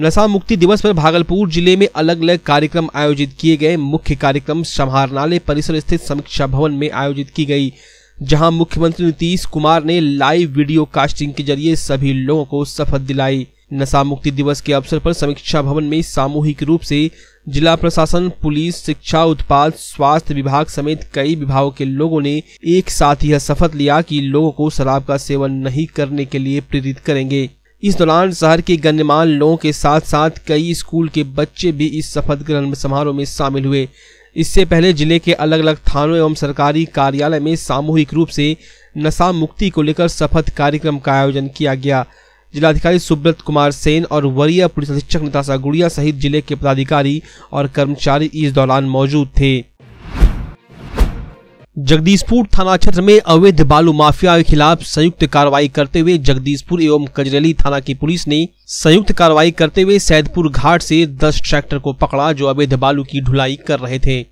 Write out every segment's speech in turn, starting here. नशा मुक्ति दिवस पर भागलपुर जिले में अलग अलग कार्यक्रम आयोजित किए गए। मुख्य कार्यक्रम समाहरणालय परिसर स्थित समीक्षा भवन में आयोजित की गई, जहां मुख्यमंत्री नीतीश कुमार ने लाइव वीडियो कास्टिंग के जरिए सभी लोगों को शपथ दिलाई। नशा मुक्ति दिवस के अवसर पर समीक्षा भवन में सामूहिक रूप से जिला प्रशासन, पुलिस, शिक्षा, उत्पाद, स्वास्थ्य विभाग समेत कई विभागों के लोगों ने एक साथ यह शपथ लिया कि लोगों को शराब का सेवन नहीं करने के लिए प्रेरित करेंगे। इस दौरान शहर के गणमान्य लोगों के साथ साथ कई स्कूल के बच्चे भी इस शपथ ग्रहण समारोह में शामिल हुए। इससे पहले जिले के अलग अलग थानों एवं सरकारी कार्यालय में सामूहिक रूप से नशा मुक्ति को लेकर शपथ कार्यक्रम का आयोजन किया गया। जिलाधिकारी सुब्रत कुमार सेन और वरीय पुलिस अधीक्षक नेतासा गुड़िया सहित जिले के पदाधिकारी और कर्मचारी इस दौरान मौजूद थे। जगदीशपुर थाना क्षेत्र में अवैध बालू माफिया के खिलाफ संयुक्त कार्रवाई करते हुए जगदीशपुर एवं कजरेली थाना की पुलिस ने संयुक्त कार्रवाई करते हुए सैदपुर घाट से 10 ट्रैक्टर को पकड़ा, जो अवैध बालू की ढुलाई कर रहे थे।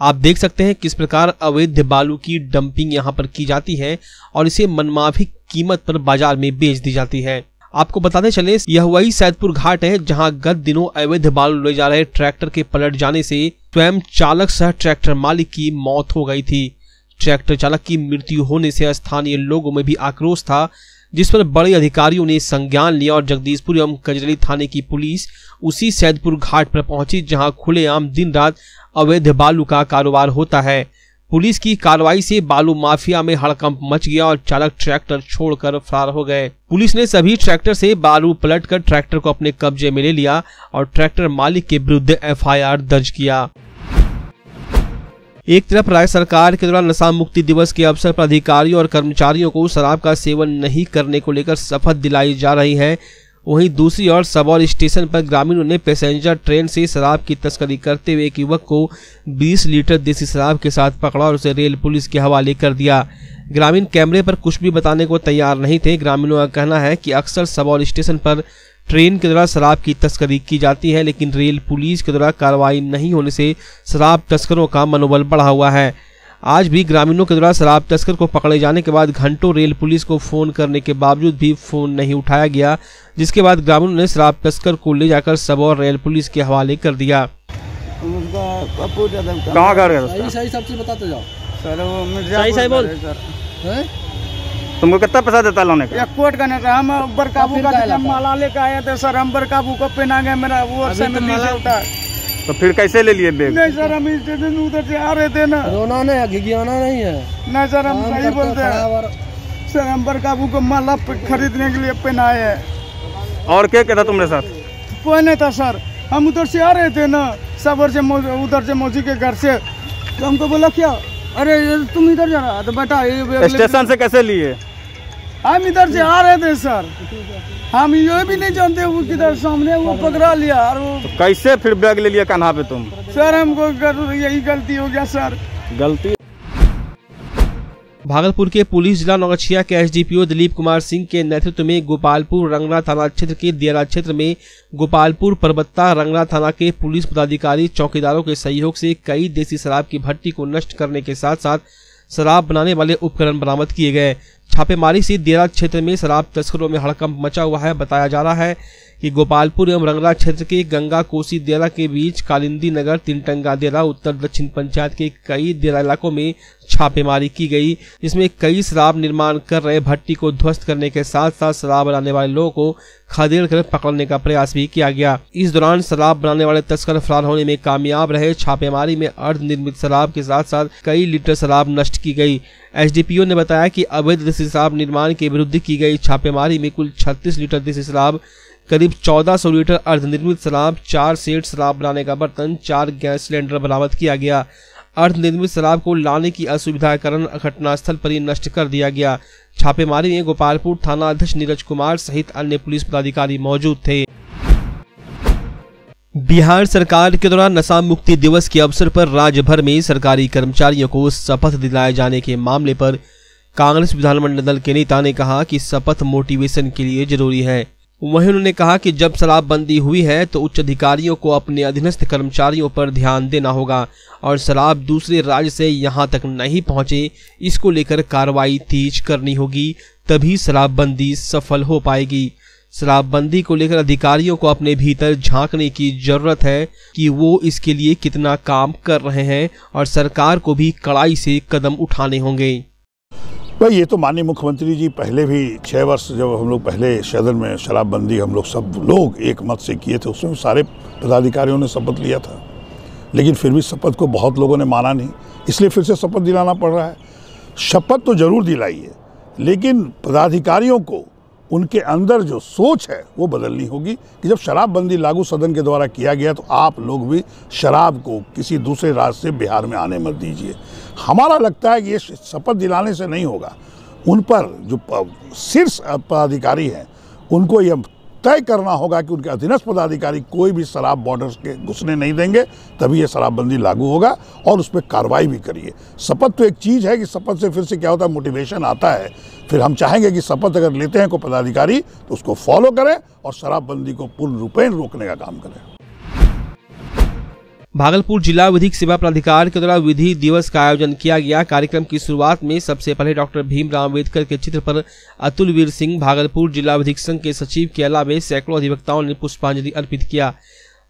आप देख सकते हैं किस प्रकार अवैध बालू की डंपिंग यहां पर की जाती है और इसे मनमाफी कीमत पर बाजार में बेच दी जाती है। आपको बताते चले, यह वही सैदपुर घाट है जहां गत दिनों अवैध बालू ले जा रहे ट्रैक्टर के पलट जाने से स्वयं चालक सह ट्रैक्टर मालिक की मौत हो गई थी। ट्रैक्टर चालक की मृत्यु होने से स्थानीय लोगों में भी आक्रोश था, जिस पर बड़े अधिकारियों ने संज्ञान लिया और जगदीशपुर एवं कजरेली थाने की पुलिस उसी सैदपुर घाट पर पहुंची, जहां खुलेआम दिन रात अवैध बालू का कारोबार होता है। पुलिस की कार्रवाई से बालू माफिया में हड़कंप मच गया और चालक ट्रैक्टर छोड़कर फरार हो गए। पुलिस ने सभी ट्रैक्टर से बालू पलटकर ट्रैक्टर को अपने कब्जे में ले लिया और ट्रैक्टर मालिक के विरुद्ध एफआईआर दर्ज किया। एक तरफ राज्य सरकार के द्वारा नशा मुक्ति दिवस के अवसर पर अधिकारियों और कर्मचारियों को शराब का सेवन नहीं करने को लेकर शपथ दिलाई जा रही है, वहीं दूसरी ओर सबौर स्टेशन पर ग्रामीणों ने पैसेंजर ट्रेन से शराब की तस्करी करते हुए एक युवक को 20 लीटर देसी शराब के साथ पकड़ा और उसे रेल पुलिस के हवाले कर दिया। ग्रामीण कैमरे पर कुछ भी बताने को तैयार नहीं थे। ग्रामीणों का कहना है कि अक्सर सबौर स्टेशन पर ट्रेन के द्वारा शराब की तस्करी की जाती है, लेकिन रेल पुलिस के द्वारा कार्रवाई नहीं होने से शराब तस्करों का मनोबल बढ़ा हुआ है। आज भी ग्रामीणों के द्वारा शराब तस्कर को पकड़े जाने के बाद घंटों रेल पुलिस को फोन करने के बावजूद भी फोन नहीं उठाया गया, जिसके बाद ग्रामीणों ने शराब तस्कर को ले जाकर सबौर रेल पुलिस के हवाले कर दिया। तुमको कितना पैसा देता लाने का? कोट का नहीं था, हम अब्बर काबू का माला लेकर आए थे सर, हम अब्बर काबू को पहना गया मेरा वो होता। तो फिर कैसे ले लिए बैग? नहीं सर, हम स्टेशन उधर से आ रहे थे ना। रोना नहीं है, घिघियाना नहीं है। नहीं सर, हम सही बोलते हैं सर, हम अब्बर काबू को माला खरीदने के लिए पहनाए है। और क्या कहता तुम्हारे साथ? कोई नहीं था सर, हम उधर से आ रहे थे ना साबर से, उधर से मौसी के घर से, तो हमको बोला क्या अरे तुम इधर जा रहा, तो बेटा ये स्टेशन से कैसे लिए? हम इधर से आ रहे थे सर, हम ये भी नहीं जानते वो किधर सामने वो पकड़ा लिया। और तो कैसे फिर बैग ले लिया कहाँ पे तुम? सर हमको यही गलती हो गया सर, गलती। भागलपुर के पुलिस जिला नौगछिया के एसडीपीओ दिलीप कुमार सिंह के नेतृत्व में गोपालपुर रंगना थाना क्षेत्र के दियारा क्षेत्र में गोपालपुर परबत्ता रंगना थाना के पुलिस पदाधिकारी चौकीदारों के सहयोग से कई देसी शराब की भट्टी को नष्ट करने के साथ साथ शराब बनाने वाले उपकरण बरामद किए गए। छापेमारी से दियारा क्षेत्र में शराब तस्करों में हड़कंप मचा हुआ है। बताया जा रहा है कि गोपालपुर एवं रंगला क्षेत्र के गंगा कोसी दियारा के बीच कालिंदी नगर, तीनटंगा दियारा, उत्तर दक्षिण पंचायत के कई दियारा इलाकों में छापेमारी की गई, जिसमें कई शराब निर्माण कर रहे भट्टी को ध्वस्त करने के साथ साथ शराब बनाने वाले लोगों को खदेड़कर पकड़ने का प्रयास भी किया गया। इस दौरान शराब बनाने वाले तस्कर फरार होने में कामयाब रहे। छापेमारी में अर्ध निर्मित शराब के साथ साथ कई लीटर शराब नष्ट की गई। एसडीपीओ ने बताया कि अवैध देसी शराब निर्माण के विरुद्ध की गई छापेमारी में कुल 36 लीटर देसी शराब, करीब 1400 लीटर अर्धनिर्मित शराब, 4 सेट शराब बनाने का बर्तन, 4 गैस सिलेंडर बरामद किया गया। अर्धनिर्मित शराब को लाने की असुविधा के कारण घटनास्थल पर ही नष्ट कर दिया गया। छापेमारी में गोपालपुर थाना अध्यक्ष नीरज कुमार सहित अन्य पुलिस पदाधिकारी मौजूद थे। बिहार सरकार के द्वारा नशा मुक्ति दिवस के अवसर पर राज्य भर में सरकारी कर्मचारियों को शपथ दिलाए जाने के मामले पर कांग्रेस विधानमंडल दल के नेता ने कहा कि शपथ मोटिवेशन के लिए जरूरी है। वहीं उन्होंने कहा कि जब शराबबंदी हुई है तो उच्च अधिकारियों को अपने अधीनस्थ कर्मचारियों पर ध्यान देना होगा और शराब दूसरे राज्य से यहां तक नहीं पहुंचे, इसको लेकर कार्रवाई तेज करनी होगी, तभी शराबबंदी सफल हो पाएगी। शराबबंदी को लेकर अधिकारियों को अपने भीतर झांकने की जरूरत है कि वो इसके लिए कितना काम कर रहे हैं और सरकार को भी कड़ाई से कदम उठाने होंगे। भाई ये तो माननीय मुख्यमंत्री जी पहले भी 6 वर्ष जब हम लोग पहले सदन में शराबबंदी हम लोग सब लोग एक मत से किए थे, उसमें सारे पदाधिकारियों ने शपथ लिया था, लेकिन फिर भी शपथ को बहुत लोगों ने माना नहीं, इसलिए फिर से शपथ दिलाना पड़ रहा है। शपथ तो जरूर दिलाइए, लेकिन पदाधिकारियों को उनके अंदर जो सोच है वो बदलनी होगी कि जब शराबबंदी लागू सदन के द्वारा किया गया तो आप लोग भी शराब को किसी दूसरे राज्य से बिहार में आने मत दीजिए। हमारा लगता है कि ये शपथ दिलाने से नहीं होगा, उन पर जो शीर्ष पदाधिकारी हैं उनको यह तय करना होगा कि उनके अधीनस्थ पदाधिकारी कोई भी शराब बॉर्डर्स के घुसने नहीं देंगे, तभी ये शराबबंदी लागू होगा और उस पर कार्रवाई भी करिए। शपथ तो एक चीज़ है कि शपथ से फिर से क्या होता है, मोटिवेशन आता है। फिर हम चाहेंगे कि शपथ अगर लेते हैं कोई पदाधिकारी तो उसको फॉलो करें और शराबबंदी को पूर्ण रूपेण रोकने का काम करें। भागलपुर जिला विधिक सेवा प्राधिकार के द्वारा विधि दिवस का आयोजन किया गया। कार्यक्रम की शुरुआत में सबसे पहले डॉक्टर भीम राम अम्बेडकर के चित्र पर अतुल वीर सिंह भागलपुर जिला विधिक संघ के सचिव के अलावे सैकड़ों अधिवक्ताओं ने पुष्पांजलि अर्पित किया।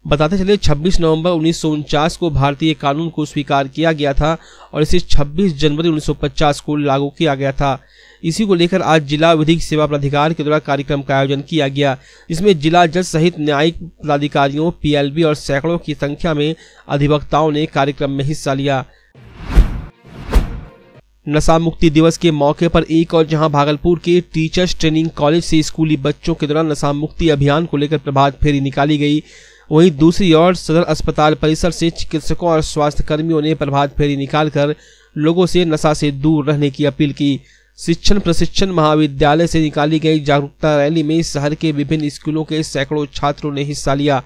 बताते चले 26 नवंबर 1949 को भारतीय कानून को स्वीकार किया गया था और इसे 26 जनवरी 1950 को लागू किया गया था। इसी को लेकर आज जिला विधिक सेवा प्राधिकार के द्वारा कार्यक्रम का आयोजन किया गया, जिसमें जिला जज सहित न्यायिक पदाधिकारियों, पीएलबी और सैकड़ों की संख्या में अधिवक्ताओं ने कार्यक्रम में हिस्सा लिया। नशा मुक्ति दिवस के मौके पर एक और जहां भागलपुर के टीचर्स ट्रेनिंग कॉलेज से स्कूली बच्चों के द्वारा नशा मुक्ति अभियान को लेकर प्रभात फेरी निकाली गई, वहीं दूसरी ओर सदर अस्पताल परिसर से चिकित्सकों और स्वास्थ्य कर्मियों ने प्रभात फेरी निकालकर लोगों से नशा से दूर रहने की अपील की। शिक्षण प्रशिक्षण महाविद्यालय से निकाली गई जागरूकता रैली में शहर के विभिन्न स्कूलों के सैकड़ों छात्रों ने हिस्सा लिया।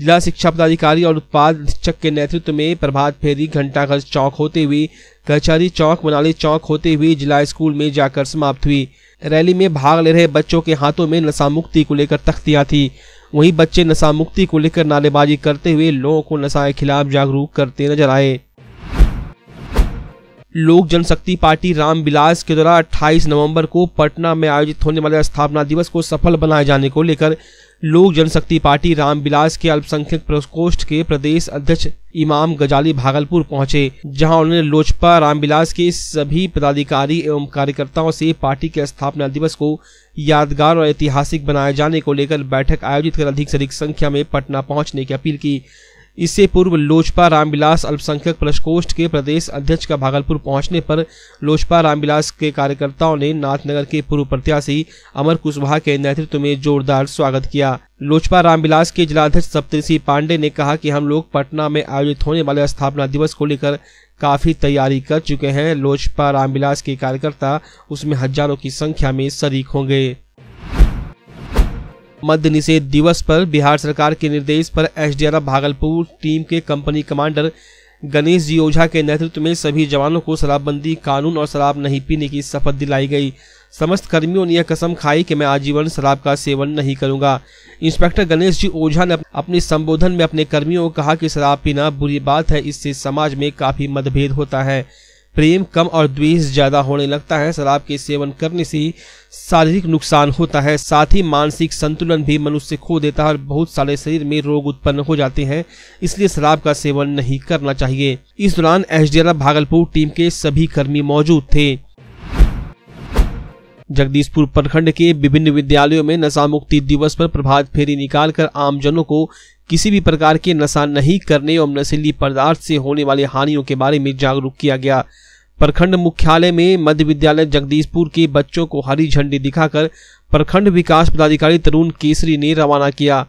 जिला शिक्षा पदाधिकारी और उत्पाद अधीक्षक के नेतृत्व में प्रभात फेरी घंटाघर चौक होते हुए कचहरी चौक, मनाली चौक होते हुए जिला स्कूल में जाकर समाप्त हुई। रैली में भाग ले रहे बच्चों के हाथों में नशा मुक्ति को लेकर तख्तियां थी, वहीं बच्चे नशा मुक्ति को लेकर नारेबाजी करते हुए लोगों को नशा के खिलाफ जागरूक करते नजर आए। लोक जनशक्ति पार्टी रामविलास के द्वारा 28 नवंबर को पटना में आयोजित होने वाले स्थापना दिवस को सफल बनाए जाने को लेकर लोक जनशक्ति पार्टी रामविलास के अल्पसंख्यक प्रकोष्ठ के प्रदेश अध्यक्ष इमाम गजाली भागलपुर पहुंचे, जहां उन्होंने लोजपा रामविलास के सभी पदाधिकारी एवं कार्यकर्ताओं से पार्टी के स्थापना दिवस को यादगार और ऐतिहासिक बनाए जाने को लेकर बैठक आयोजित कर अधिक से अधिक संख्या में पटना पहुंचने की अपील की। इससे पूर्व लोजपा रामविलास अल्पसंख्यक प्रकोष्ठ के प्रदेश अध्यक्ष का भागलपुर पहुंचने पर लोजपा रामविलास के कार्यकर्ताओं ने नाथनगर के पूर्व प्रत्याशी अमर कुशवाहा के नेतृत्व में जोरदार स्वागत किया। लोजपा रामविलास के जिलाध्यक्ष सप्ते पांडेय ने कहा कि हम लोग पटना में आयोजित होने वाले स्थापना दिवस को लेकर काफी तैयारी कर चुके हैं। लोजपा रामविलास के कार्यकर्ता उसमें हजारों की संख्या में शरीक होंगे। मद्य निषेध दिवस पर बिहार सरकार के निर्देश पर एसडीआरएफ भागलपुर टीम के कंपनी कमांडर गणेश जी ओझा के नेतृत्व में सभी जवानों को शराबबंदी कानून और शराब नहीं पीने की शपथ दिलाई गई। समस्त कर्मियों ने यह कसम खाई कि मैं आजीवन शराब का सेवन नहीं करूंगा। इंस्पेक्टर गणेश जी ओझा ने अपने संबोधन में अपने कर्मियों को कहा कि शराब पीना बुरी बात है, इससे समाज में काफी मतभेद होता है, प्रेम कम और द्वेष ज्यादा होने लगता है। शराब के सेवन करने से शारीरिक नुकसान होता है, साथ ही मानसिक संतुलन भी मनुष्य खो देता है और बहुत सारे शरीर में रोग उत्पन्न हो जाते हैं, इसलिए शराब का सेवन नहीं करना चाहिए। इस दौरान एसडीआरएफ भागलपुर टीम के सभी कर्मी मौजूद थे। जगदीशपुर प्रखंड के विभिन्न विद्यालयों में नशा मुक्ति दिवस पर प्रभात फेरी निकालकर आमजनों को किसी भी प्रकार के नशा नहीं करने और नशीली पदार्थ से होने वाली हानियों के बारे में जागरूक किया गया। प्रखंड मुख्यालय में मध्य विद्यालय जगदीशपुर के बच्चों को हरी झंडी दिखाकर प्रखंड विकास पदाधिकारी तरुण केसरी ने रवाना किया।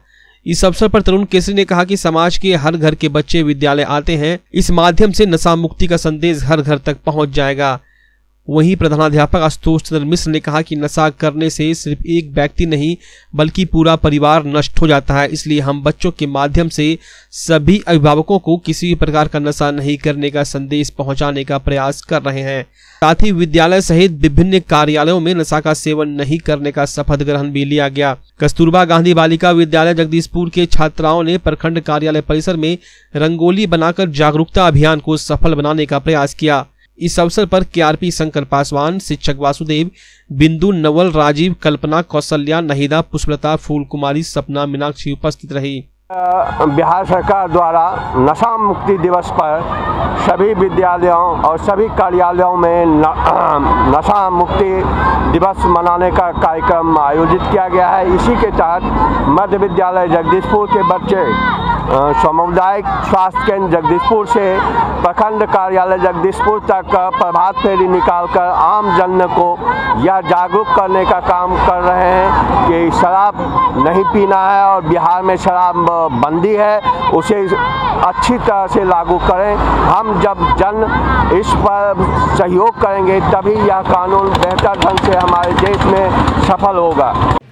इस अवसर पर तरुण केसरी ने कहा कि समाज के हर घर के बच्चे विद्यालय आते हैं, इस माध्यम से नशा मुक्ति का संदेश हर घर तक पहुँच जाएगा। वहीं प्रधानाध्यापक आशुतोष चंद्र मिश्र ने कहा कि नशा करने से सिर्फ एक व्यक्ति नहीं बल्कि पूरा परिवार नष्ट हो जाता है, इसलिए हम बच्चों के माध्यम से सभी अभिभावकों को किसी भी प्रकार का नशा नहीं करने का संदेश पहुंचाने का प्रयास कर रहे हैं। साथ ही विद्यालय सहित विभिन्न कार्यालयों में नशा का सेवन नहीं करने का शपथ ग्रहण भी लिया गया। कस्तूरबा गांधी बालिका विद्यालय जगदीशपुर के छात्राओं ने प्रखंड कार्यालय परिसर में रंगोली बनाकर जागरूकता अभियान को सफल बनाने का प्रयास किया। इस अवसर पर केआरपी संकल्प पासवान, शिक्षक वासुदेव, बिंदु नवल, राजीव, कल्पना कौशल्या, नहिदा पुष्पलता, फूल कुमारी, सपना मीनाक्षी उपस्थित रही। बिहार सरकार द्वारा नशा मुक्ति दिवस पर सभी विद्यालयों और सभी कार्यालयों में नशा मुक्ति दिवस मनाने का कार्यक्रम आयोजित किया गया है। इसी के तहत मध्य विद्यालय जगदीशपुर के बच्चे सामुदायिक स्वास्थ्य केंद्र जगदीशपुर से प्रखंड कार्यालय जगदीशपुर तक प्रभात फेरी निकालकर आम जन को यह जागरूक करने का काम कर रहे हैं कि शराब नहीं पीना है और बिहार में शराब बंदी है, उसे अच्छी तरह से लागू करें। हम जब जन इस पर सहयोग करेंगे तभी यह कानून बेहतर ढंग से हमारे देश में सफल होगा।